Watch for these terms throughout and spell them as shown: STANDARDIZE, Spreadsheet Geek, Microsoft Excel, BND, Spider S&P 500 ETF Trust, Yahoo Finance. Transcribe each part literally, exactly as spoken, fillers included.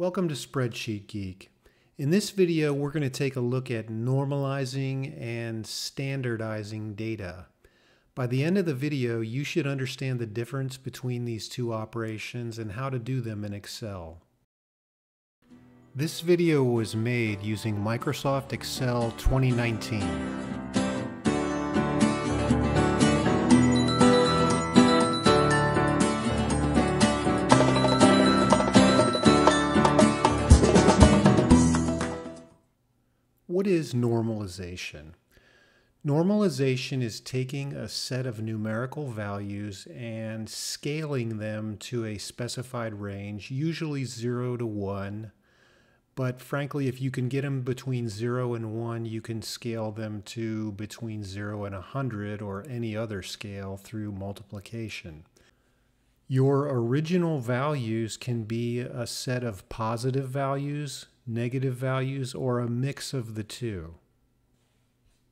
Welcome to Spreadsheet Geek. In this video, we're going to take a look at normalizing and standardizing data. By the end of the video, you should understand the difference between these two operations and how to do them in Excel. This video was made using Microsoft Excel twenty nineteen. What is normalization? Normalization is taking a set of numerical values and scaling them to a specified range, usually zero to one, but frankly, if you can get them between zero and one, you can scale them to between zero and one hundred or any other scale through multiplication. Your original values can be a set of positive values, negative values, or a mix of the two.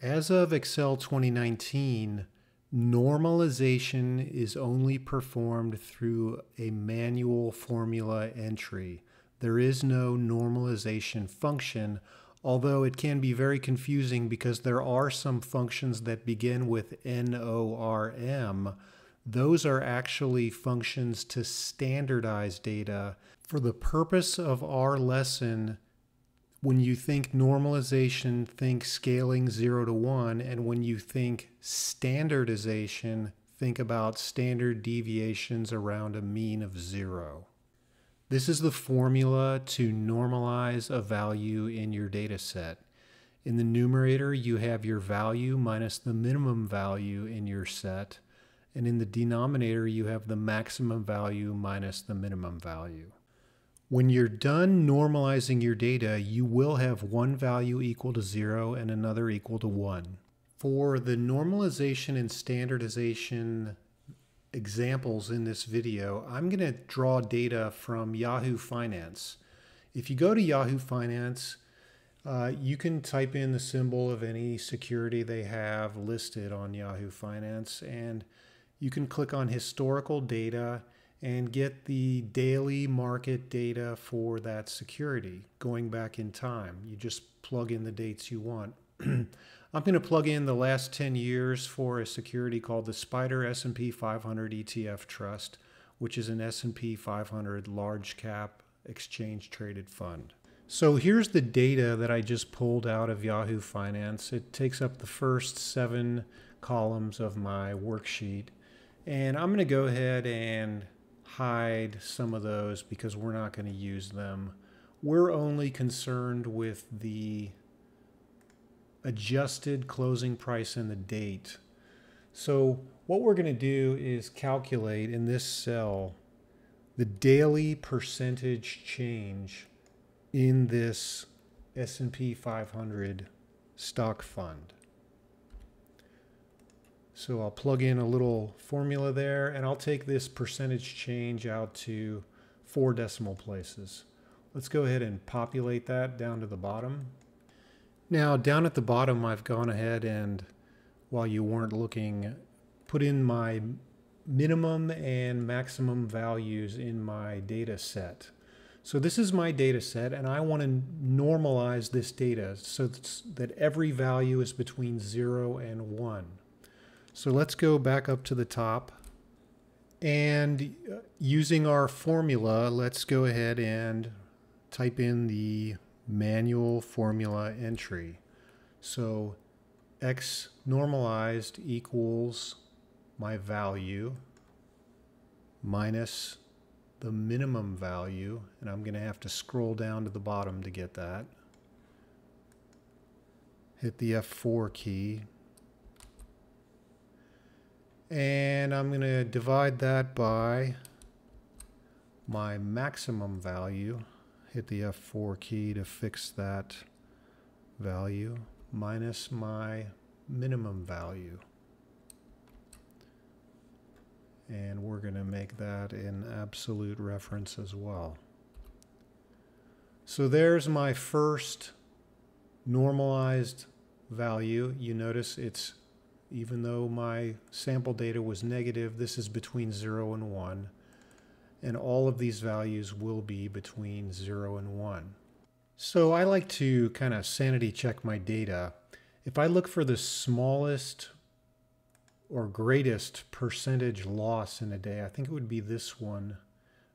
As of Excel twenty nineteen, normalization is only performed through a manual formula entry. There is no normalization function, although it can be very confusing because there are some functions that begin with norm. Those are actually functions to standardize data. For the purpose of our lesson, when you think normalization, think scaling zero to one, and when you think standardization, think about standard deviations around a mean of zero. This is the formula to normalize a value in your data set. In the numerator, you have your value minus the minimum value in your set. And in the denominator, you have the maximum value minus the minimum value. When you're done normalizing your data, you will have one value equal to zero and another equal to one. For the normalization and standardization examples in this video, I'm going to draw data from Yahoo Finance. If you go to Yahoo Finance, Uh, you can type in the symbol of any security they have listed on Yahoo Finance, and you can click on historical data and get the daily market data for that security going back in time. You just plug in the dates you want. I'm going to plug in the last ten years for a security called the Spider S and P five hundred E T F Trust, which is an S and P five hundred large cap exchange traded fund. So here's the data that I just pulled out of Yahoo Finance. It takes up the first seven columns of my worksheet. And I'm going to go ahead and hide some of those because we're not going to use them. We're only concerned with the adjusted closing price and the date. So what we're going to do is calculate in this cell the daily percentage change in this S and P five hundred stock fund. So I'll plug in a little formula there, and I'll take this percentage change out to four decimal places. Let's go ahead and populate that down to the bottom. Now down at the bottom, I've gone ahead and, while you weren't looking, put in my minimum and maximum values in my data set. So this is my data set, and I want to normalize this data so that every value is between zero and one. So let's go back up to the top, and using our formula, let's go ahead and type in the manual formula entry. So X normalized equals my value minus the minimum value, and I'm going to have to scroll down to the bottom to get that. Hit the F four key. And I'm going to divide that by my maximum value. Hit the F four key to fix that value, minus my minimum value. And we're going to make that an absolute reference as well. So there's my first normalized value. You notice it's, even though my sample data was negative, this is between zero and one. and all of these values will be between zero and one. So I like to kind of sanity check my data. If I look for the smallest or greatest percentage loss in a day, I think it would be this one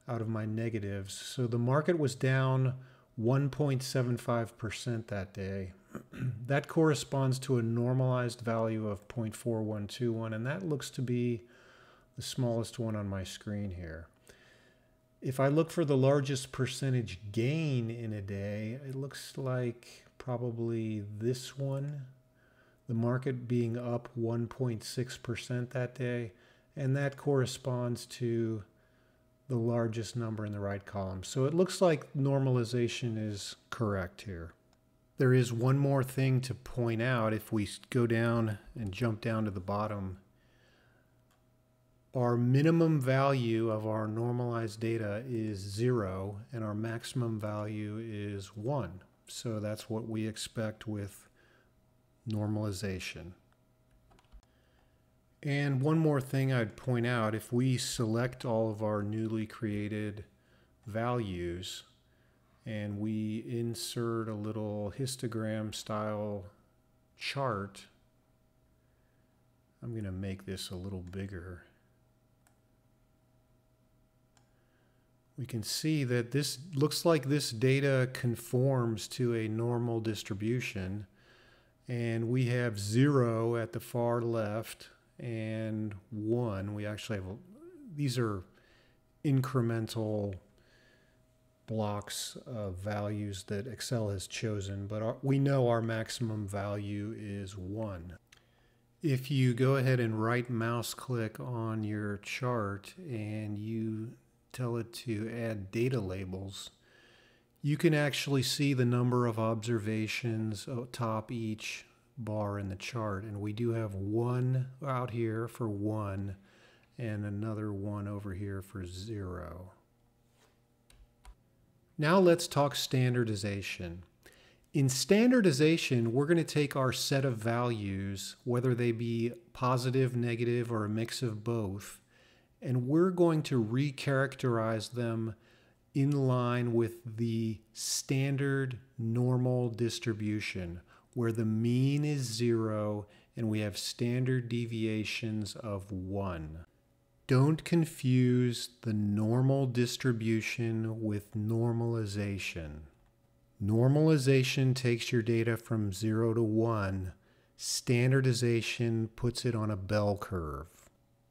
out of my negatives. So the market was down one point seven five percent that day. That corresponds to a normalized value of zero point four one two one, and that looks to be the smallest one on my screen here. If I look for the largest percentage gain in a day, it looks like probably this one, the market being up one point six percent that day, and that corresponds to the largest number in the right column. So it looks like normalization is correct here. There is one more thing to point out. If we go down and jump down to the bottom, our minimum value of our normalized data is zero and our maximum value is one. So that's what we expect with normalization. And one more thing I'd point out, if we select all of our newly created values, and we insert a little histogram style chart. I'm going to make this a little bigger. We can see that this looks like this data conforms to a normal distribution, and we have zero at the far left and one. We actually have, these are incremental blocks of values that Excel has chosen, but our, we know our maximum value is one. If you go ahead and right mouse click on your chart and you tell it to add data labels, you can actually see the number of observations atop each bar in the chart. And we do have one out here for one and another one over here for zero. Now let's talk standardization. In standardization, we're going to take our set of values, whether they be positive, negative, or a mix of both, and we're going to recharacterize them in line with the standard normal distribution, where the mean is zero and we have standard deviations of one. Don't confuse the normal distribution with normalization. Normalization takes your data from zero to one. Standardization puts it on a bell curve.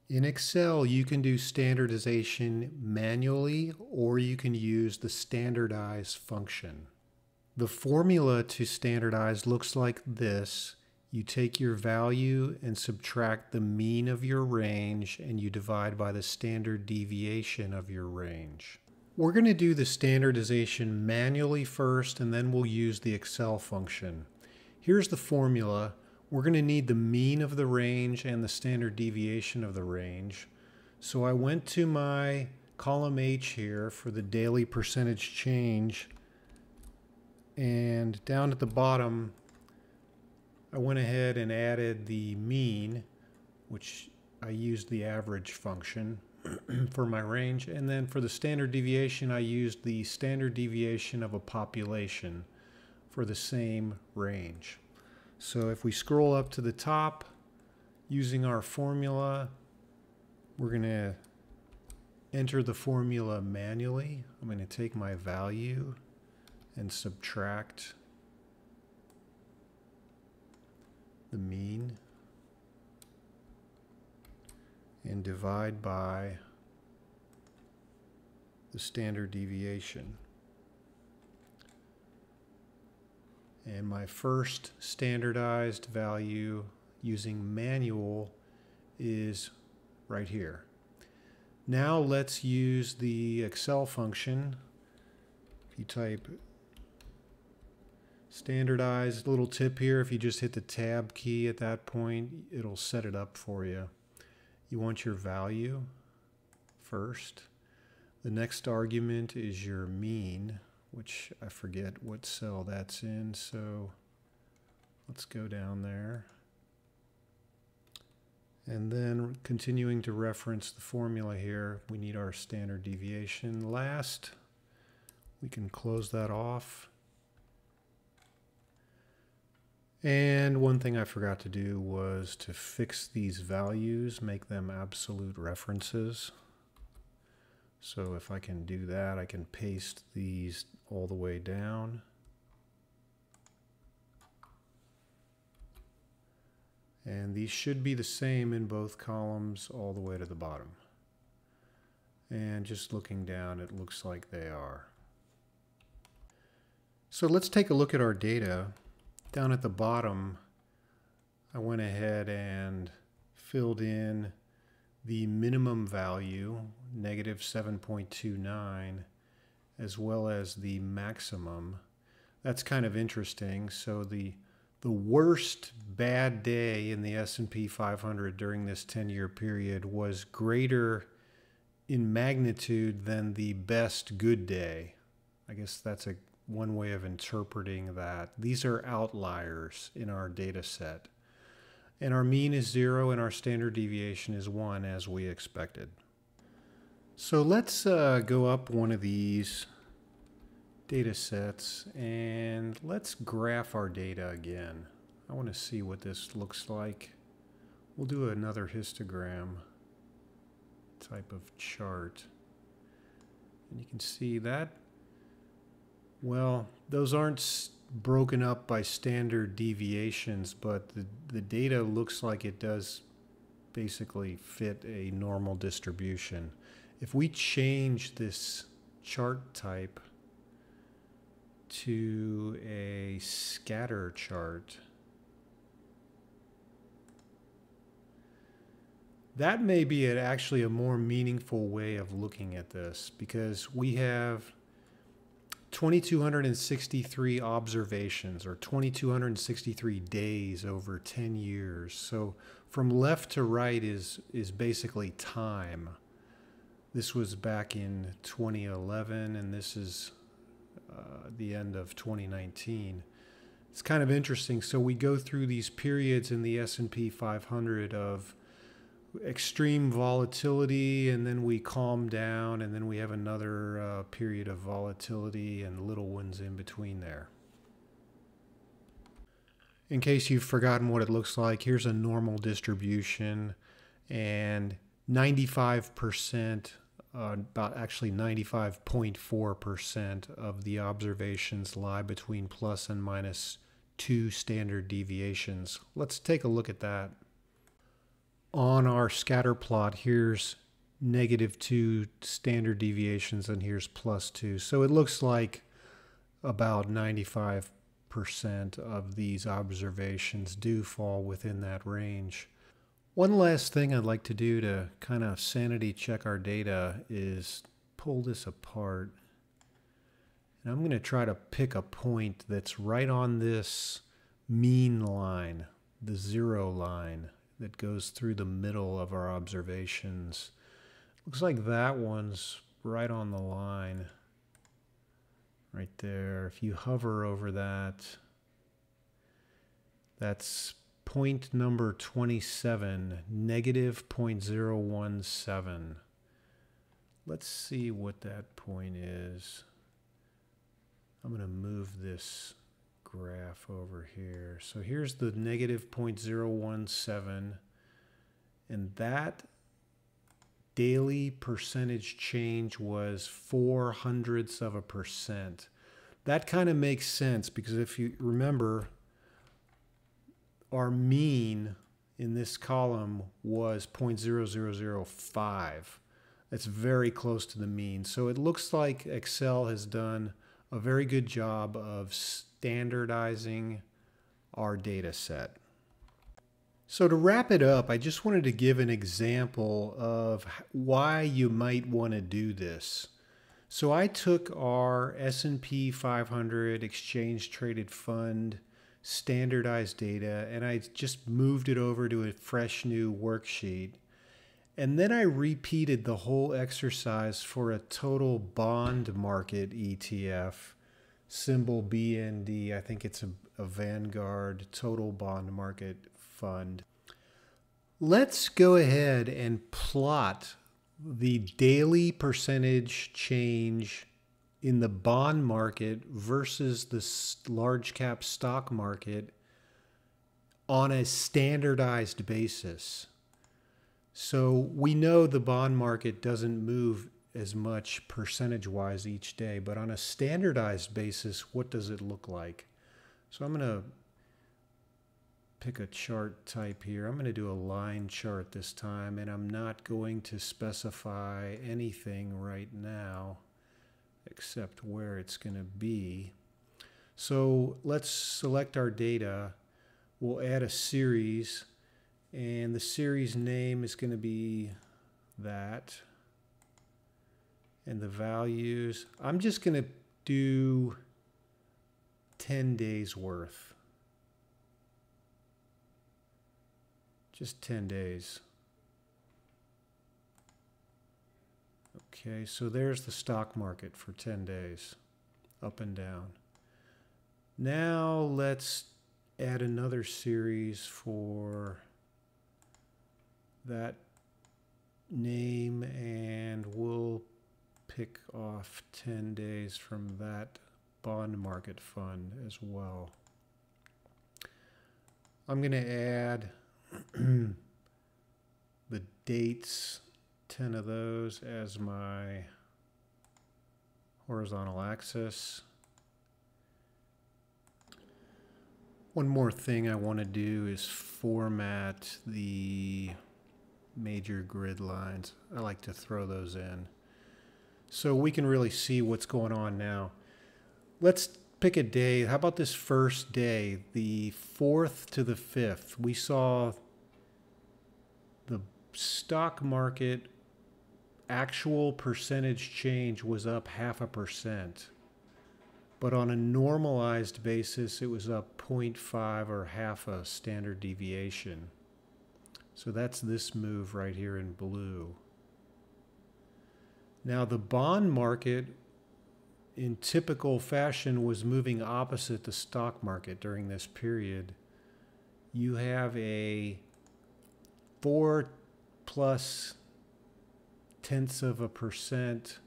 In Excel, you can do standardization manually, or you can use the STANDARDIZE function. The formula to standardize looks like this. You take your value and subtract the mean of your range, and you divide by the standard deviation of your range. We're going to do the standardization manually first, and then we'll use the Excel function. Here's the formula. We're going to need the mean of the range and the standard deviation of the range. So I went to my column H here for the daily percentage change, and down at the bottom, I went ahead and added the mean, which I used the average function for my range. And then for the standard deviation, I used the standard deviation of a population for the same range. So if we scroll up to the top, using our formula, we're going to enter the formula manually. I'm going to take my value and subtract the mean and divide by the standard deviation. And my first standardized value using manual is right here. Now let's use the Excel function. If you type standardized, little tip here, if you just hit the tab key at that point, it'll set it up for you. You want your value first. The next argument is your mean, which I forget what cell that's in, so let's go down there. And then continuing to reference the formula here, we need our standard deviation last. We can close that off. And one thing I forgot to do was to fix these values, make them absolute references. So if I can do that, I can paste these all the way down. And these should be the same in both columns all the way to the bottom. And just looking down, it looks like they are. So let's take a look at our data. Down at the bottom, I went ahead and filled in the minimum value, negative seven point two nine, as well as the maximum. That's kind of interesting. So the The worst bad day in the S and P five hundred during this ten-year period was greater in magnitude than the best good day. I guess that's a one way of interpreting that. These are outliers in our data set. And our mean is zero and our standard deviation is one, as we expected. So let's uh, go up one of these data sets and let's graph our data again. I want to see what this looks like. We'll do another histogram type of chart. And you can see that, well, those aren't broken up by standard deviations, but the, the data looks like it does basically fit a normal distribution. If we change this chart type to a scatter chart, that may be an, actually a more meaningful way of looking at this, because we have two thousand two hundred sixty-three observations, or two thousand two hundred sixty-three days over ten years. So from left to right is is basically time. This was back in twenty eleven, and this is Uh, the end of twenty nineteen. It's kind of interesting. So we go through these periods in the S and P five hundred of extreme volatility, and then we calm down, and then we have another uh, period of volatility and little ones in between there. In case you've forgotten what it looks like, here's a normal distribution, and ninety-five percent Uh, about actually ninety-five point four percent of the observations lie between plus and minus two standard deviations. Let's take a look at that. On our scatter plot, here's negative two standard deviations and here's plus two. So it looks like about ninety-five percent of these observations do fall within that range. One last thing I'd like to do to kind of sanity check our data is pull this apart. And I'm going to try to pick a point that's right on this mean line, the zero line that goes through the middle of our observations. Looks like that one's right on the line, right there. If you hover over that, that's point number twenty-seven, negative zero point zero one seven. Let's see what that point is. I'm going to move this graph over here. So here's the negative zero point zero one seven, and that daily percentage change was four hundredths of a percent. That kind of makes sense, because if you remember, our mean in this column was zero point zero zero zero five. That's very close to the mean. So it looks like Excel has done a very good job of standardizing our data set. So to wrap it up, I just wanted to give an example of why you might want to do this. So I took our S and P five hundred exchange traded fund standardized data, and I just moved it over to a fresh new worksheet. And then I repeated the whole exercise for a total bond market E T F, symbol B N D. I think it's a, a Vanguard total bond market fund. Let's go ahead and plot the daily percentage change in the bond market versus the large cap stock market on a standardized basis. So we know the bond market doesn't move as much percentage-wise each day, but on a standardized basis, what does it look like? So I'm going to pick a chart type here. I'm going to do a line chart this time, and I'm not going to specify anything right now except where it's going to be. So let's select our data. We'll add a series, and the series name is going to be that. And the values, I'm just going to do ten days worth. Just ten days. Okay, so there's the stock market for ten days, up and down. Now let's add another series for that name, and we'll pick off ten days from that bond market fund as well. I'm going to add the dates, ten of those, as my horizontal axis. One more thing I want to do is format the major grid lines. I like to throw those in, so we can really see what's going on now. Let's pick a day. How about this first day, the fourth to the fifth? We saw the stock market actual percentage change was up half a percent. But on a normalized basis, it was up zero point five or half a standard deviation. So that's this move right here in blue. Now, the bond market, in typical fashion, was moving opposite the stock market during this period. You have a four plus tenths of a percent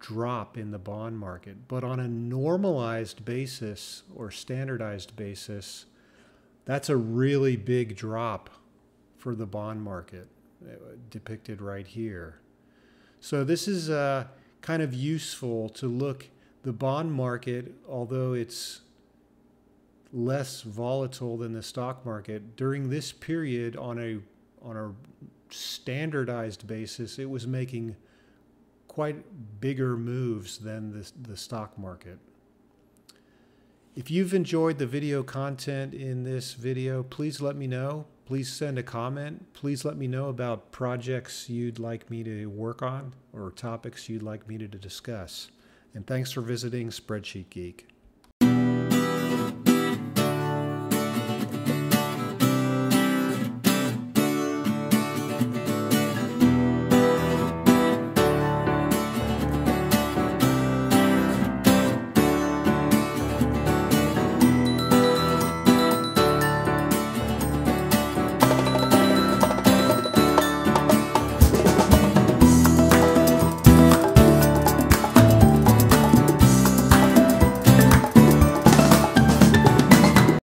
drop in the bond market. But on a normalized basis or standardized basis, that's a really big drop for the bond market, depicted right here. So this is uh, kind of useful to look. The bond market, although it's less volatile than the stock market, during this period on a, on a standardized basis, it was making quite bigger moves than the, the stock market. If you've enjoyed the video content in this video, please let me know. Please send a comment. Please let me know about projects you'd like me to work on or topics you'd like me to discuss. And thanks for visiting Spreadsheet Geek.